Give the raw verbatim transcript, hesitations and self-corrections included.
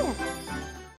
Woo!